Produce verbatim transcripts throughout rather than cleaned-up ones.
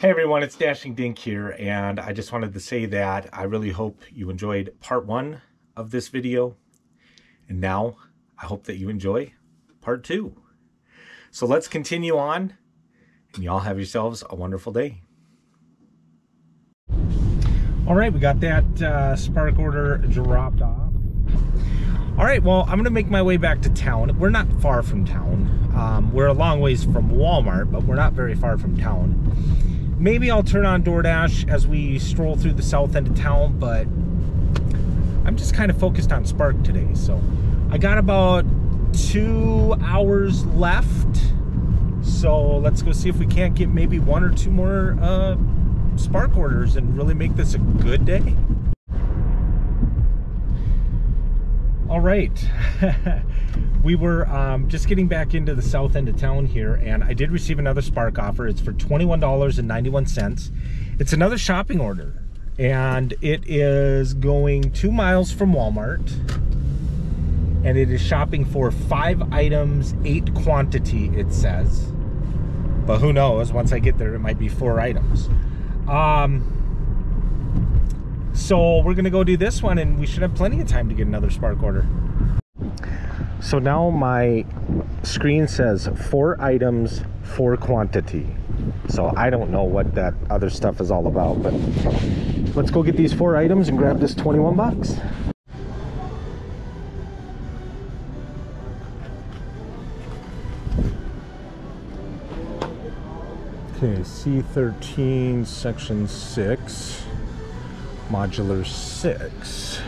Hey everyone, it's Dashing Dink here, and I just wanted to say that I really hope you enjoyed part one of this video, and now I hope that you enjoy part two. So let's continue on, and y'all have yourselves a wonderful day. All right, we got that uh, Spark order dropped off. All right, well, I'm gonna make my way back to town. We're not far from town. Um, we're a long ways from Walmart, but we're not very far from town. Maybe I'll turn on DoorDash as we stroll through the south end of town, but I'm just kind of focused on Spark today. So I got about two hours left. So let's go see if we can't get maybe one or two more uh, Spark orders and really make this a good day. All right. We were um, just getting back into the south end of town here, and I did receive another Spark offer. It's for twenty-one ninety-one. It's another shopping order, and it is going two miles from Walmart, and it is shopping for five items, eight quantity, it says. But who knows? Once I get there, it might be four items. Um, so we're going to go do this one, and we should have plenty of time to get another Spark order. So now my screen says four items, four quantity. So I don't know what that other stuff is all about, but let's go get these four items and grab this twenty-one bucks. Okay, C thirteen, section six, modular six.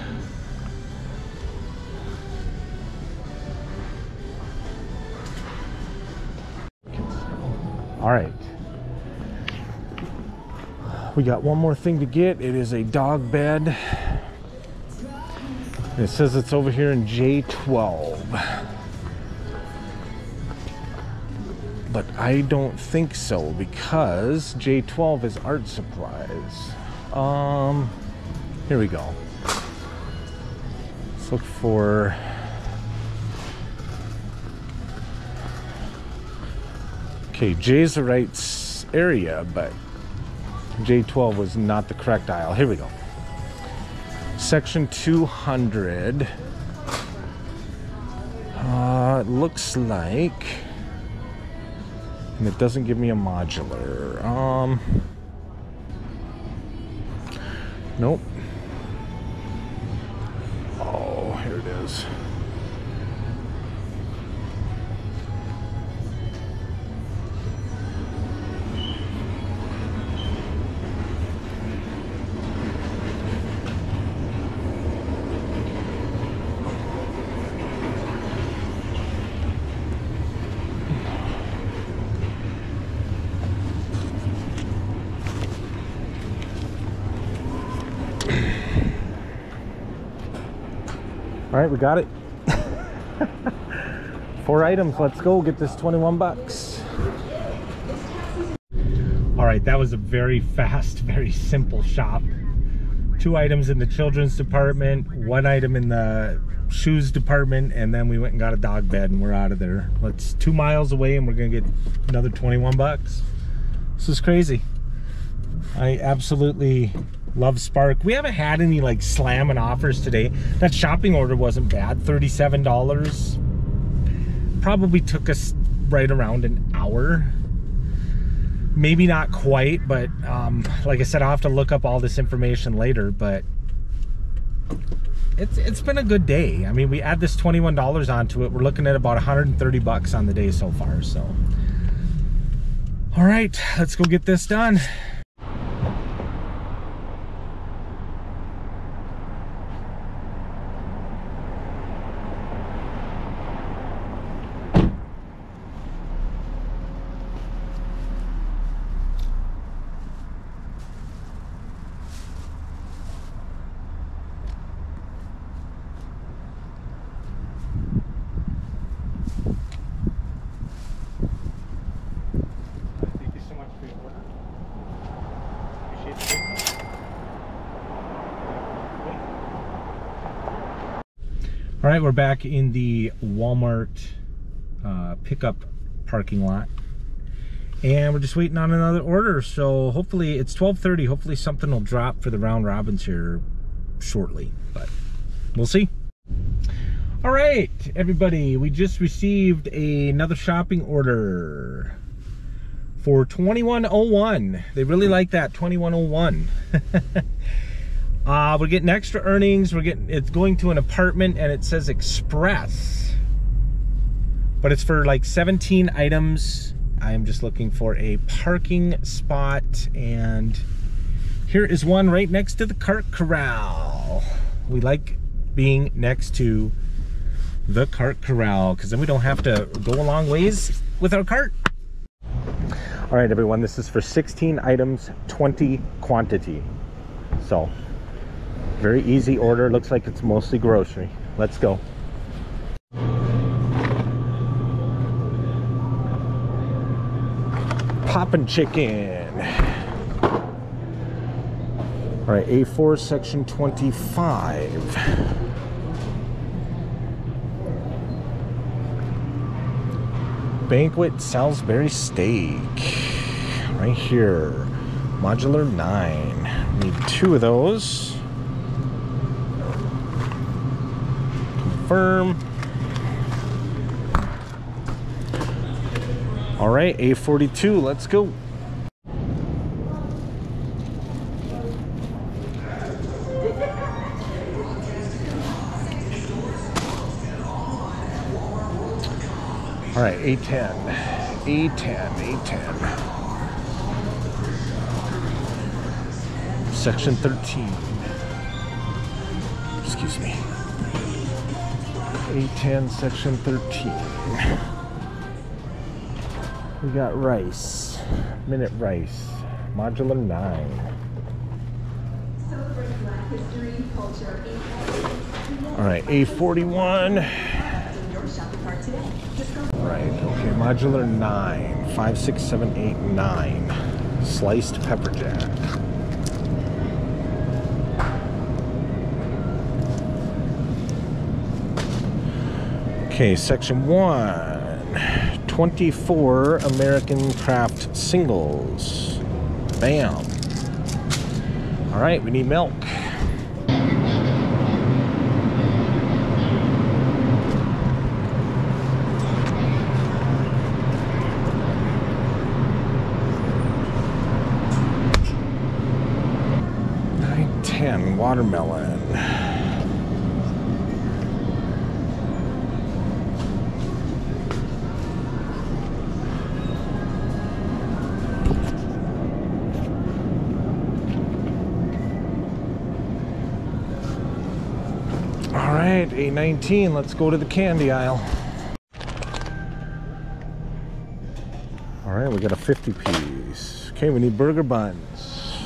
All right, we got one more thing to get. It is a dog bed. It says it's over here in J twelve, but I don't think so because J twelve is art supplies. Um, here we go. Let's look for okay, J's the right area, but J twelve was not the correct aisle. Here we go. Section two hundred. Uh, it looks like, and it doesn't give me a modular. Um, nope. Oh, here it is. All right, we got it. Four items, let's go get this twenty-one bucks. All right, that was a very fast, very simple shop. Two items in the children's department, one item in the shoes department, and then we went and got a dog bed and we're out of there. Let's two miles away and we're gonna get another twenty-one bucks. This is crazy. I absolutely love Spark. We haven't had any like slamming offers today. That shopping order wasn't bad. thirty-seven dollars. Probably took us right around an hour. Maybe not quite, but um, like I said, I'll have to look up all this information later, but it's it's been a good day. I mean, we add this twenty-one dollars onto it. We're looking at about one hundred thirty bucks on the day so far, so. All right, let's go get this done. All right, we're back in the Walmart uh, pickup parking lot, and we're just waiting on another order. So hopefully it's twelve thirty. Hopefully something will drop for the round robins here shortly, but we'll see. All right, everybody, we just received a, another shopping order for twenty-one oh one. They really like that twenty-one oh one. Uh, we're getting extra earnings. We're getting, it's going to an apartment, and it says express, but it's for like seventeen items. I'm just looking for a parking spot, and here is one right next to the cart corral. We like being next to the cart corral because then we don't have to go a long ways with our cart. All right, everyone, this is for sixteen items, twenty quantity. So very easy order. Looks like it's mostly grocery. Let's go. Poppin' chicken. All right, A four, section twenty-five. Banquet Salisbury steak. Right here. Modular nine. Need two of those. Confirm. All right, A forty-two, let's go. All right, A ten, A ten, A ten. Section thirteen. Excuse me. A ten, section thirteen. We got rice, minute rice, modular nine. Celebrating Black history, culture, and all right, A forty-one. All right, okay, modular nine, five, six, seven, eight, nine. Sliced pepper jack. Okay, section one. twenty-four American Craft singles. Bam. All right, we need milk. nine ten watermelon. A nineteen, let's go to the candy aisle. All right, we got a fifty piece. Okay, we need burger buns.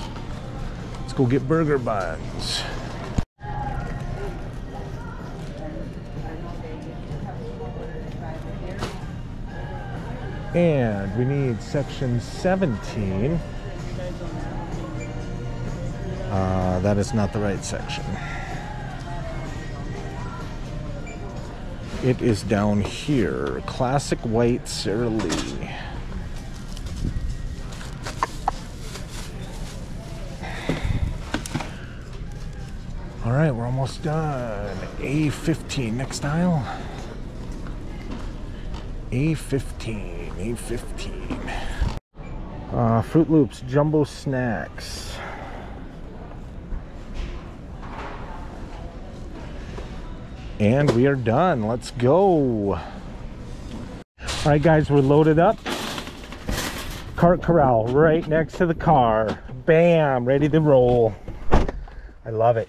Let's go get burger buns. And we need section seventeen. Uh, that is not the right section. It is down here. Classic white Sara Lee. All right, we're almost done. A fifteen, next aisle. A fifteen, A fifteen. Uh, Fruit Loops, Jumbo Snacks. And we are done. Let's go. All right, guys, we're loaded up. Cart corral right next to the car. Bam, ready to roll. I love it.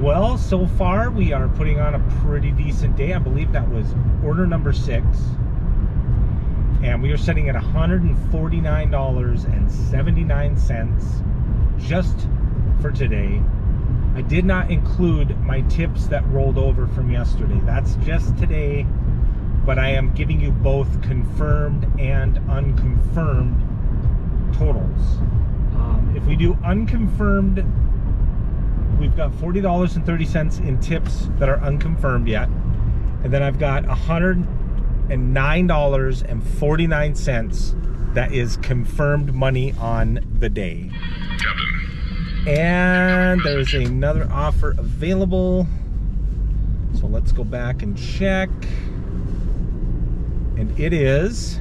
Well, so far we are putting on a pretty decent day. I believe that was order number six. And we are sitting at one hundred forty-nine dollars and seventy-nine cents just for today. I did not include my tips that rolled over from yesterday. That's just today, but I am giving you both confirmed and unconfirmed totals. Um, if we do unconfirmed, we've got forty dollars and thirty cents in tips that are unconfirmed yet. And then I've got one hundred nine dollars and forty-nine cents that is confirmed money on the day. Captain. And there's another offer available. So let's go back and check. And it is,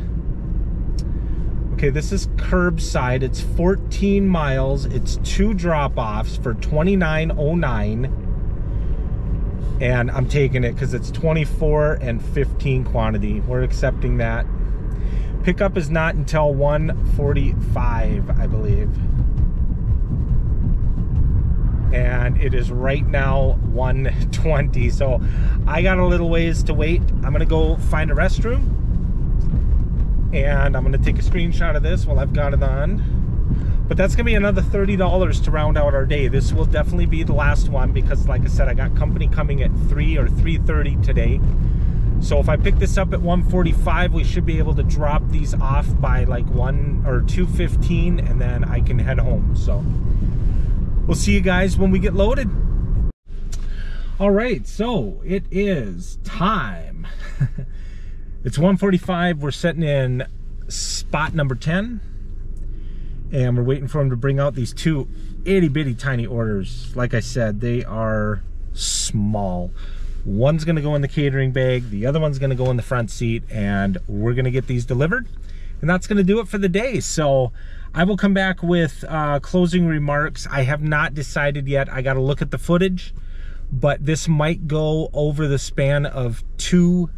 okay, this is curbside. It's fourteen miles. It's two drop-offs for twenty-nine oh nine. And I'm taking it because it's twenty-four and fifteen quantity. We're accepting that. Pickup is not until one forty-five, I believe. And it is right now one twenty. So I got a little ways to wait. I'm gonna go find a restroom. And I'm gonna take a screenshot of this while I've got it on. But that's gonna be another thirty dollars to round out our day. This will definitely be the last one because, like I said, I got company coming at three or three thirty today. So if I pick this up at one forty-five, we should be able to drop these off by like one or two fifteen, and then I can head home. So we'll see you guys when we get loaded. All right, so it is time. It's one forty-five, we're setting in spot number ten. And we're waiting for them to bring out these two itty bitty tiny orders. Like I said, they are small. One's gonna go in the catering bag, the other one's gonna go in the front seat, and we're gonna get these delivered. And that's gonna do it for the day. So I will come back with uh, closing remarks. I have not decided yet. I gotta look at the footage, but this might go over the span of two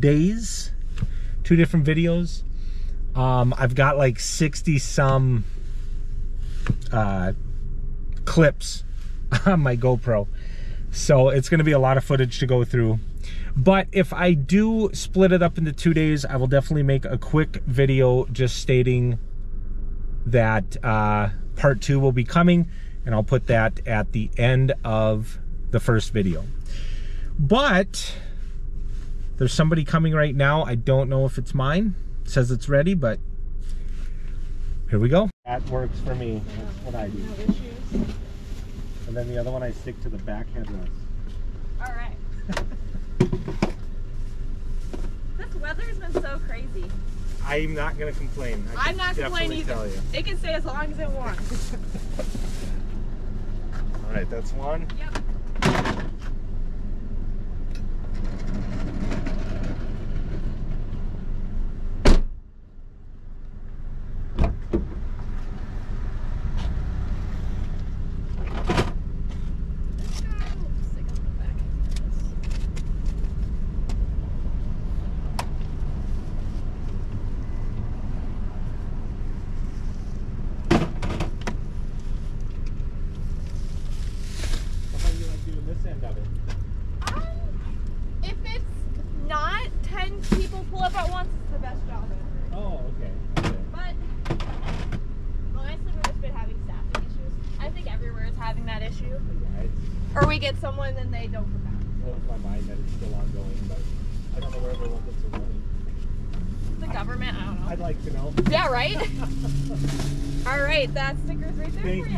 days, two different videos. Um, I've got like sixty some uh, clips on my GoPro. So it's gonna be a lot of footage to go through. But if I do split it up into two days, I will definitely make a quick video just stating that uh, part two will be coming, and I'll put that at the end of the first video. But there's somebody coming right now. I don't know if it's mine. Says it's ready, but here we go. That works for me. That's what I do. No issues. And then the other one I stick to the back headrest. All right. This weather's been so crazy. I'm not gonna complain. I I'm not complaining either. You. It can stay as long as it wants. All right, that's one. Yep.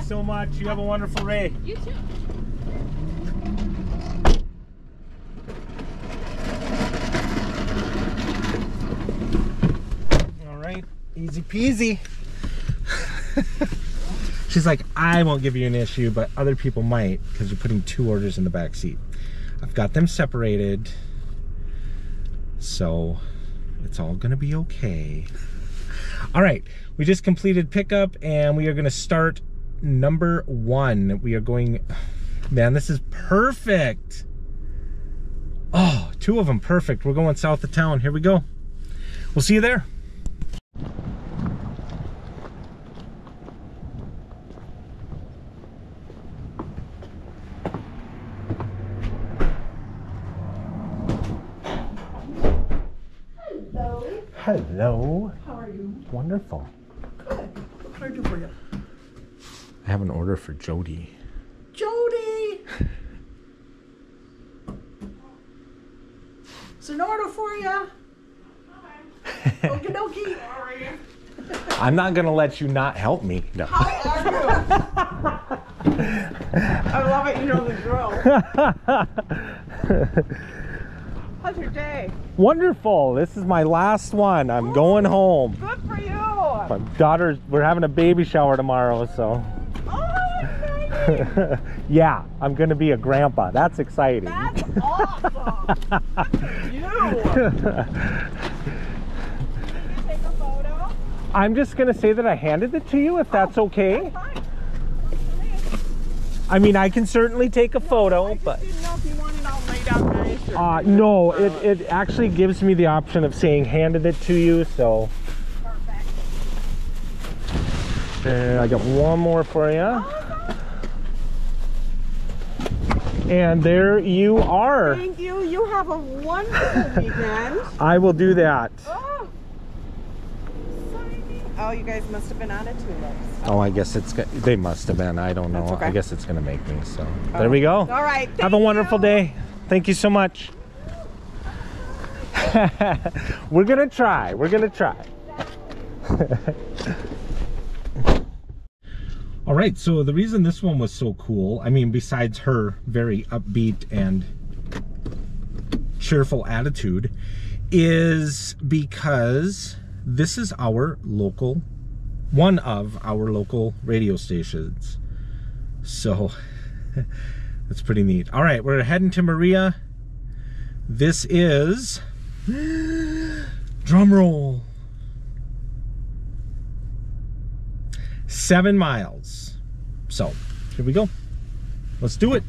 So much. You have a wonderful day. You too. All right, easy peasy. She's like, I won't give you an issue, but other people might because you're putting two orders in the back seat. I've got them separated, so it's all gonna be okay. All right, we just completed pickup, and we are gonna start number one. We are going, man, this is perfect. Oh, two of them, perfect. We're going south of town. Here we go. We'll see you there. Hello. How are you? Wonderful. Good. What can I do for you? I have an order for Jody. Jody! It's an order for you. Okie dokie. Sorry. I'm not gonna let you not help me. No. How are you? I love it. You know the drill. How's your day? Wonderful. This is my last one. I'm Ooh, going home. Good for you. My daughter's. We're having a baby shower tomorrow, so. Oh, exciting. Yeah, I'm gonna be a grandpa. That's exciting. That's awesome. You. I'm just gonna say that I handed it to you, if that's oh, okay. That's fine. I mean, I can certainly take a no, photo, I just but didn't know if you wanted all laid out nice or uh, no, it it actually gives me the option of saying handed it to you, so. Perfect. And I got one more for you. Awesome. And there you are. Thank you. You have a wonderful weekend. I will do that. Oh. Oh, you guys must have been on it too long. Oh, I guess it's good. They must have been. I don't know. Okay. I guess it's going to make me. So oh. There we go. All right. Thank have a wonderful you. Day. Thank you so much. We're going to try. We're going to try. All right. So the reason this one was so cool, I mean, besides her very upbeat and cheerful attitude, is because this is our local, one of our local radio stations. So that's pretty neat. All right, we're heading to Maria. This is, drum roll, seven miles. So here we go. Let's do it.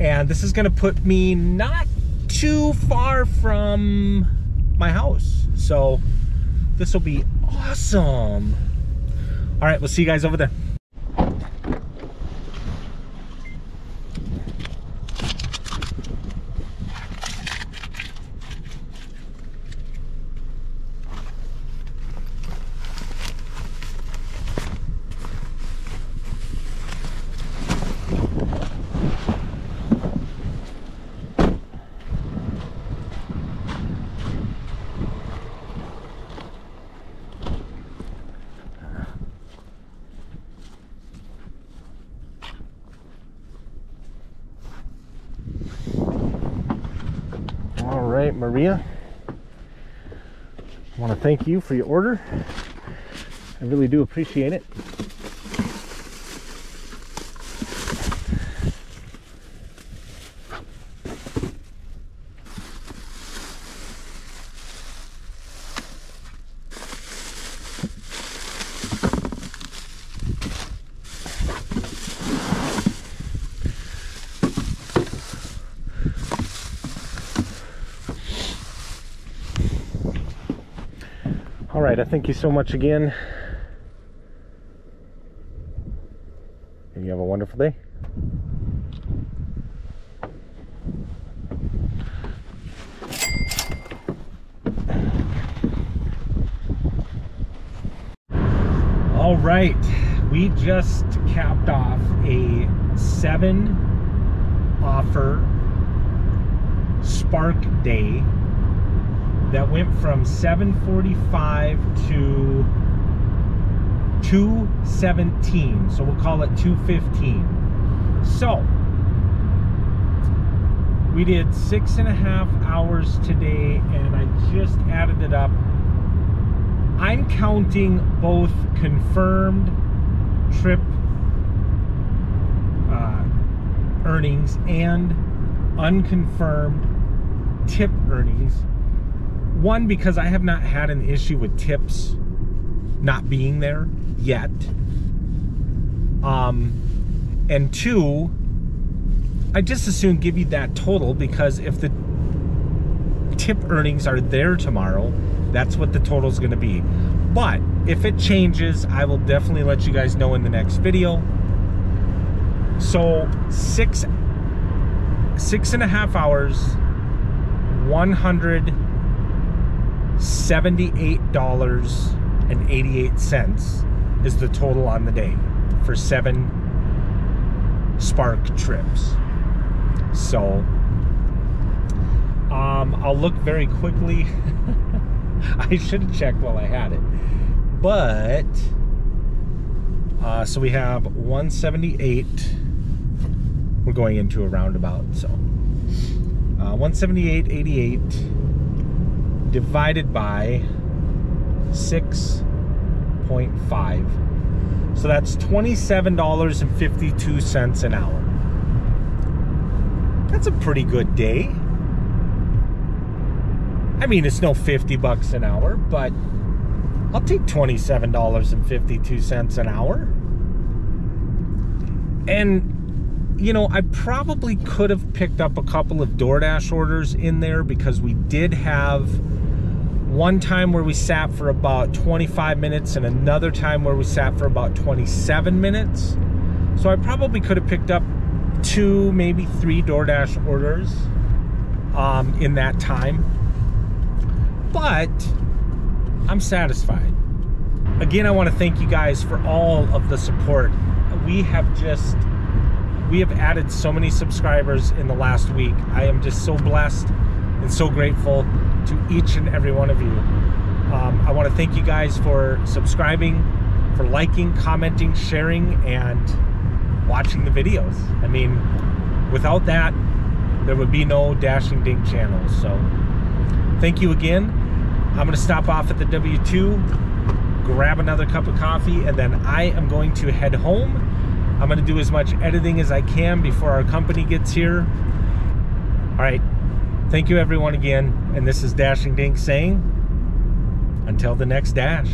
And this is gonna put me not too far from my house, so this will be awesome. All right, we'll see you guys over there. Maria, I want to thank you for your order. I really do appreciate it. I thank you so much again. And you have a wonderful day. All right, we just capped off a seven offer Spark day. That went from seven forty-five to two seventeen, so we'll call it two fifteen. So we did six and a half hours today, and I just added it up. I'm counting both confirmed trip uh, earnings and unconfirmed tip earnings. One, because I have not had an issue with tips not being there yet. Um, and two, I just as soon give you that total, because if the tip earnings are there tomorrow, that's what the total is going to be. But if it changes, I will definitely let you guys know in the next video. So six, six and a half hours, one hundred seventy-eight dollars and eighty-eight cents is the total on the day for seven Spark trips. So um, I'll look very quickly. I should have checked while I had it. But uh, so we have one seventy-eight. We're going into a roundabout, so uh, one seventy-eight eighty-eight divided by six point five. So that's twenty-seven dollars and fifty-two cents an hour. That's a pretty good day. I mean, it's no fifty bucks an hour, but I'll take twenty-seven dollars and fifty-two cents an hour. And, you know, I probably could have picked up a couple of DoorDash orders in there, because we did have one time where we sat for about twenty-five minutes and another time where we sat for about twenty-seven minutes. So I probably could have picked up two, maybe three DoorDash orders um, in that time. But I'm satisfied. Again, I want to thank you guys for all of the support. We have just, we have added so many subscribers in the last week. I am just so blessed and so grateful to each and every one of you. Um, I want to thank you guys for subscribing, for liking, commenting, sharing, and watching the videos. I mean, without that, there would be no Dashing Dink channel. So thank you again. I'm gonna stop off at the W two, grab another cup of coffee, and then I am going to head home. I'm gonna do as much editing as I can before our company gets here. All right, thank you everyone again. And this is Dashing Dink saying, until the next dash.